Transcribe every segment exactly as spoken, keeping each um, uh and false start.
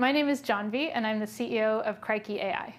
my name is Jaanvi, and I'm the C E O of Krikey A I.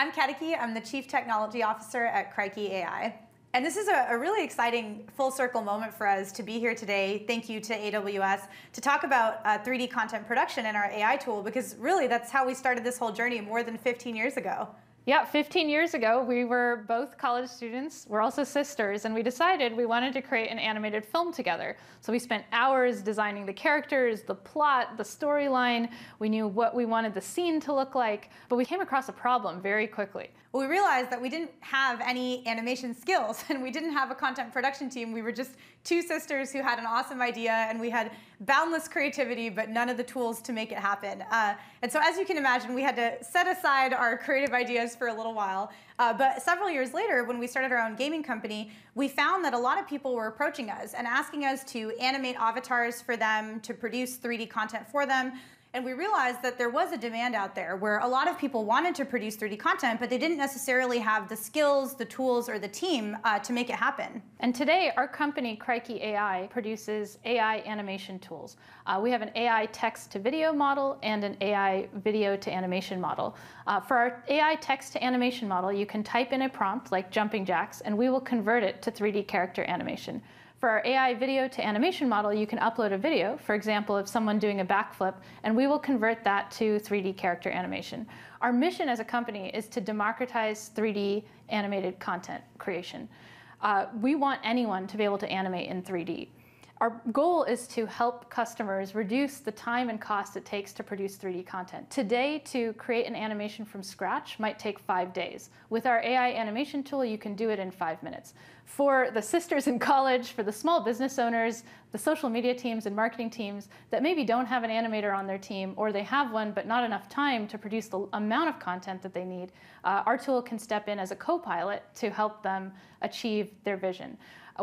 I'm Kateke. I'm the Chief Technology Officer at Krikey A I. And this is a, a really exciting full circle moment for us to be here today. Thank you to A W S to talk about uh, three D content production and our A I tool, because really that's how we started this whole journey more than fifteen years ago. Yeah, fifteen years ago, we were both college students. We're also sisters, and we decided we wanted to create an animated film together. So we spent hours designing the characters, the plot, the storyline. We knew what we wanted the scene to look like, but we came across a problem very quickly. We realized that we didn't have any animation skills, and we didn't have a content production team. We were just two sisters who had an awesome idea, and we had boundless creativity, but none of the tools to make it happen. Uh, and so as you can imagine, we had to set aside our creative ideas for a little while. Uh, but several years later, when we started our own gaming company, we found that a lot of people were approaching us and asking us to animate avatars for them, to produce three D content for them. And we realized that there was a demand out there where a lot of people wanted to produce three D content, but they didn't necessarily have the skills, the tools, or the team uh, to make it happen. And today, our company, Krikey A I, produces A I animation tools. Uh, we have an A I text-to-video model and an A I video-to-animation model. Uh, for our A I text-to-animation model, you can type in a prompt, like jumping jacks, and we will convert it to three D character animation. For our A I video to animation model, you can upload a video, for example, of someone doing a backflip, and we will convert that to three D character animation. Our mission as a company is to democratize three D animated content creation. Uh, we want anyone to be able to animate in three D. Our goal is to help customers reduce the time and cost it takes to produce three D content. Today, to create an animation from scratch might take five days. With our A I animation tool, you can do it in five minutes. For the sisters in college, for the small business owners, the social media teams and marketing teams that maybe don't have an animator on their team, or they have one but not enough time to produce the amount of content that they need, uh, our tool can step in as a co-pilot to help them achieve their vision.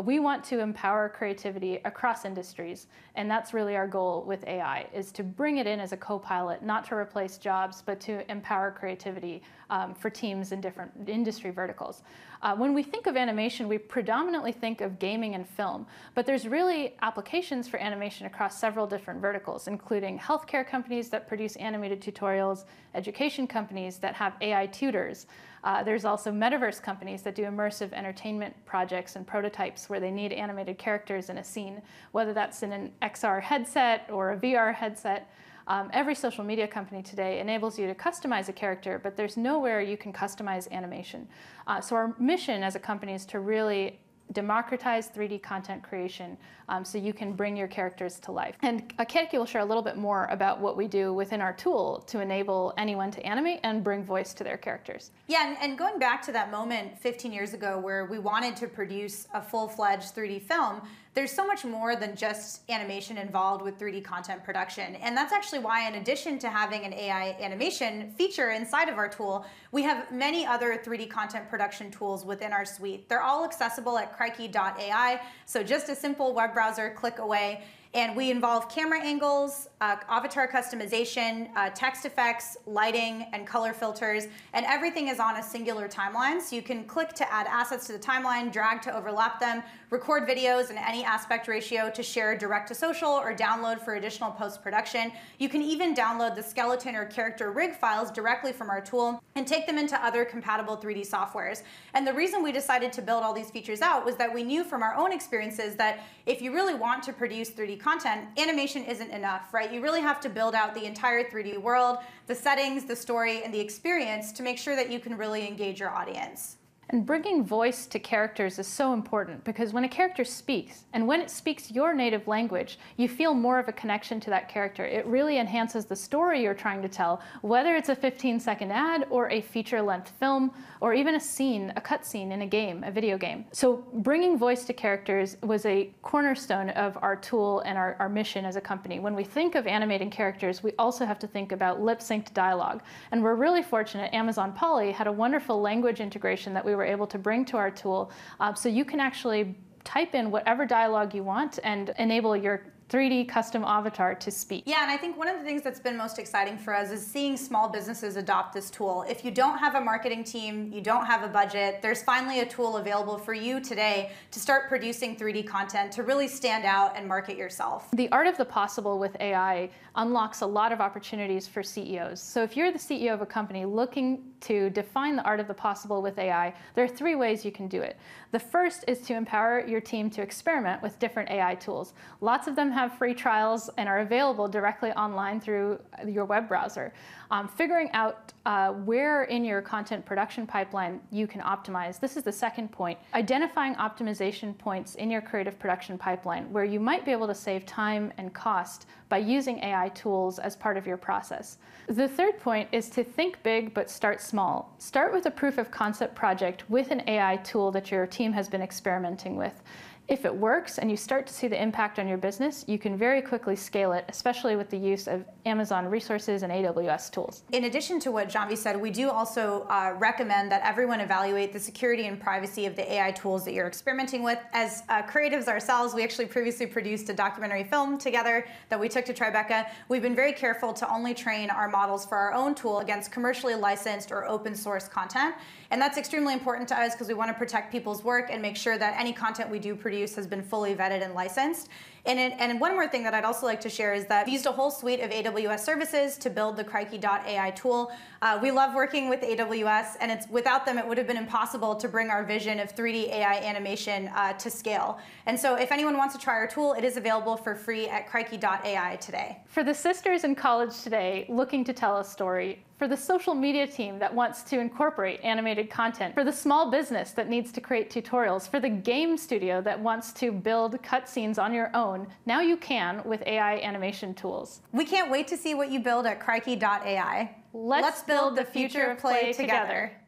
We want to empower creativity across industries, and that's really our goal with A I, is to bring it in as a co-pilot, not to replace jobs, but to empower creativity um, for teams in different industry verticals. Uh, when we think of animation, we predominantly think of gaming and film, but there's really applications for animation across several different verticals, including healthcare companies that produce animated tutorials, education companies that have A I tutors. Uh, there's also metaverse companies that do immersive entertainment projects and prototypes where they need animated characters in a scene, whether that's in an X R headset or a V R headset. Um, every social media company today enables you to customize a character, but there's nowhere you can customize animation. Uh, so our mission as a company is to really democratize three D content creation um, so you can bring your characters to life. And Kateke will share a little bit more about what we do within our tool to enable anyone to animate and bring voice to their characters. Yeah, and, and going back to that moment fifteen years ago where we wanted to produce a full-fledged three D film, there's so much more than just animation involved with three D content production. And that's actually why, in addition to having an A I animation feature inside of our tool, we have many other three D content production tools within our suite. They're all accessible at Krikey dot A I, so just a simple web browser click away. And we involve camera angles, uh, avatar customization, uh, text effects, lighting, and color filters. And everything is on a singular timeline, so you can click to add assets to the timeline, drag to overlap them, record videos in any aspect ratio to share direct to social or download for additional post-production. You can even download the skeleton or character rig files directly from our tool and take them into other compatible three D softwares. And the reason we decided to build all these features out was that we knew from our own experiences that if you really want to produce three D content, animation isn't enough, right? You really have to build out the entire three D world, the settings, the story, and the experience to make sure that you can really engage your audience. And bringing voice to characters is so important, because when a character speaks, and when it speaks your native language, you feel more of a connection to that character. It really enhances the story you're trying to tell, whether it's a fifteen second ad or a feature-length film or even a scene, a cutscene in a game, a video game. So bringing voice to characters was a cornerstone of our tool and our, our mission as a company. When we think of animating characters, we also have to think about lip-synced dialogue. And we're really fortunate. Amazon Polly had a wonderful language integration that we were able to bring to our tool, uh, so you can actually type in whatever dialogue you want and enable your three D custom avatar to speech. Yeah, and I think one of the things that's been most exciting for us is seeing small businesses adopt this tool. If you don't have a marketing team, you don't have a budget, there's finally a tool available for you today to start producing three D content to really stand out and market yourself. The art of the possible with A I unlocks a lot of opportunities for C E Os. So if you're the C E O of a company looking to define the art of the possible with A I, there are three ways you can do it. The first is to empower your team to experiment with different A I tools. Lots of them have free trials and are available directly online through your web browser. Um, figuring out uh, where in your content production pipeline you can optimize. This is the second point. Identifying optimization points in your creative production pipeline where you might be able to save time and cost by using A I tools as part of your process. The third point is to think big but start small. Start with a proof of concept project with an A I tool that your team has been experimenting with. If it works and you start to see the impact on your business, you can very quickly scale it, especially with the use of Amazon resources and A W S tools. In addition to what Jaanvi said, we do also uh, recommend that everyone evaluate the security and privacy of the A I tools that you're experimenting with. As uh, creatives ourselves, we actually previously produced a documentary film together that we took to Tribeca. We've been very careful to only train our models for our own tool against commercially licensed or open source content. And that's extremely important to us because we want to protect people's work and make sure that any content we do produce has been fully vetted and licensed. And, it, and one more thing that I'd also like to share is that we used a whole suite of A W S services to build the Krikey dot A I tool. Uh, we love working with A W S, and it's, without them it would have been impossible to bring our vision of three D A I animation uh, to scale. And so if anyone wants to try our tool, it is available for free at Krikey dot A I today. For the sisters in college today looking to tell a story, for the social media team that wants to incorporate animated content, for the small business that needs to create tutorials, for the game studio that wants to build cutscenes on your own, now you can with A I animation tools. We can't wait to see what you build at Krikey dot A I. Let's, Let's build, build the future of play, play together. together.